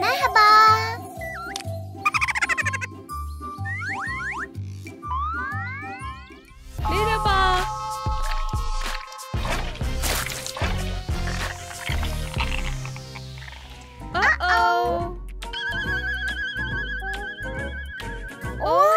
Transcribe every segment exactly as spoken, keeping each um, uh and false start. Merhaba. Merhaba. Uh-oh. Oh.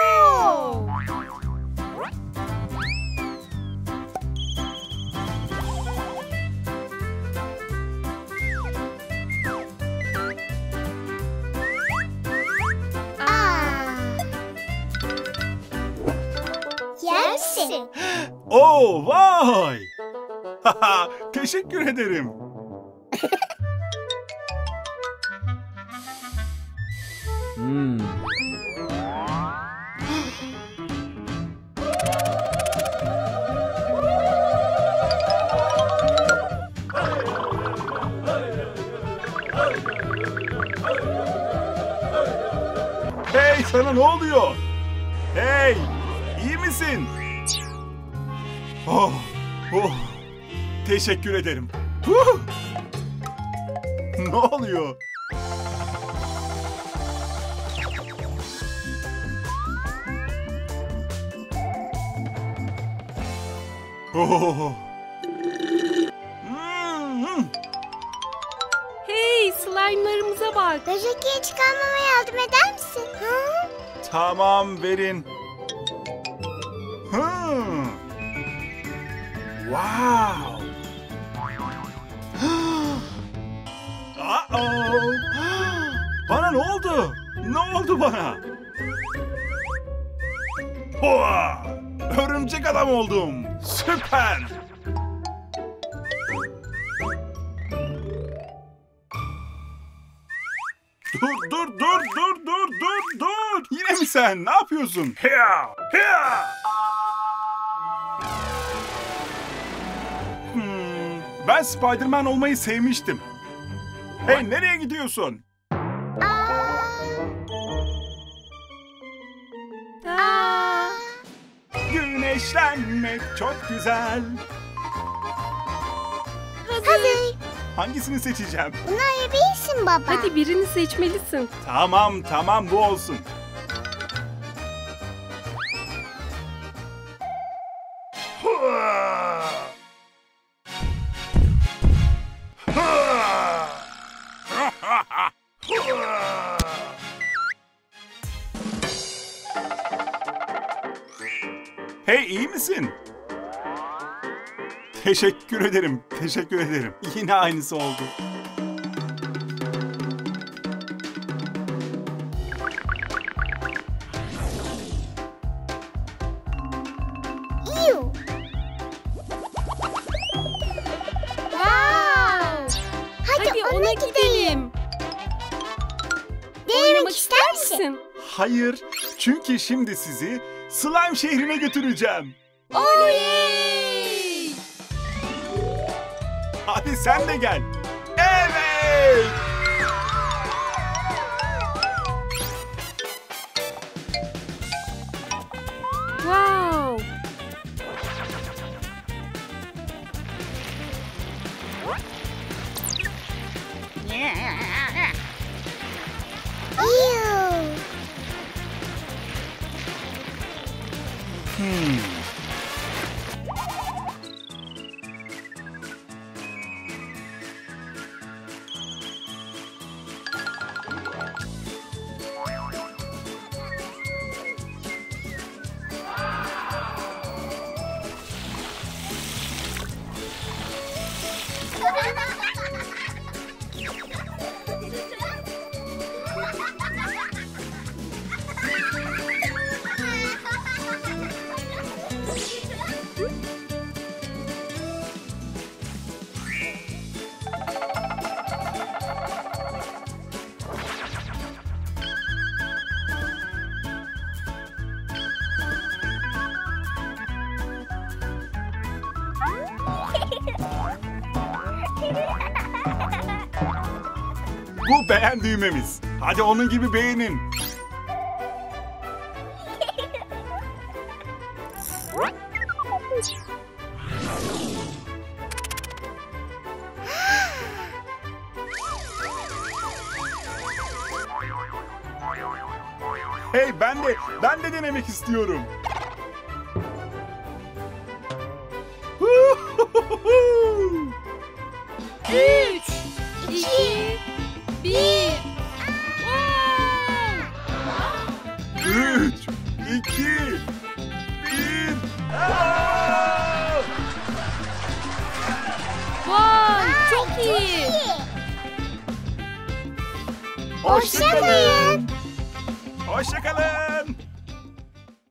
Yersin. Oo, vay. Haha, teşekkür ederim. Hmm. Hey, sana ne oluyor? Hey, iyi misin? Oh, oh. Teşekkür ederim. Huh. Ne oluyor? Oh. Hmm. Hey, slime'larımıza bak. Böcekiye çıkarmama yardım eder misin? Ha? Tamam, verin. Hmm. Wow. Uh-oh. Bana ne oldu? Ne oldu bana? Hoa! Örümcek adam oldum. Süper! Dur, dur, dur, dur, dur, dur, dur! Yine mi sen? Ne yapıyorsun? Hiya! Hiya! Hmm, ben Spider-Man olmayı sevmiştim. Hey, nereye gidiyorsun? Güneşlenmek çok güzel. Hadi. Hadi. Hangisini seçeceğim? Bunlar bilsin baba. Hadi birini seçmelisin. Tamam tamam, bu olsun. Hey, iyi misin? Teşekkür ederim, teşekkür ederim. Yine aynısı oldu. Wow. Hadi, Hadi ona, ona gidelim. gidelim. Denemek ister misin? Hayır, çünkü şimdi sizi Slime şehrine götüreceğim. Oley! Hadi sen de gel. Evet! Wow! Hmm. Bu beğen düğmemiz. Hadi onun gibi beğenin. Hey ben de ben de denemek istiyorum. üç, iki, bir. Vay, çok iyi. Hoşça kalın. Hoşça kalın.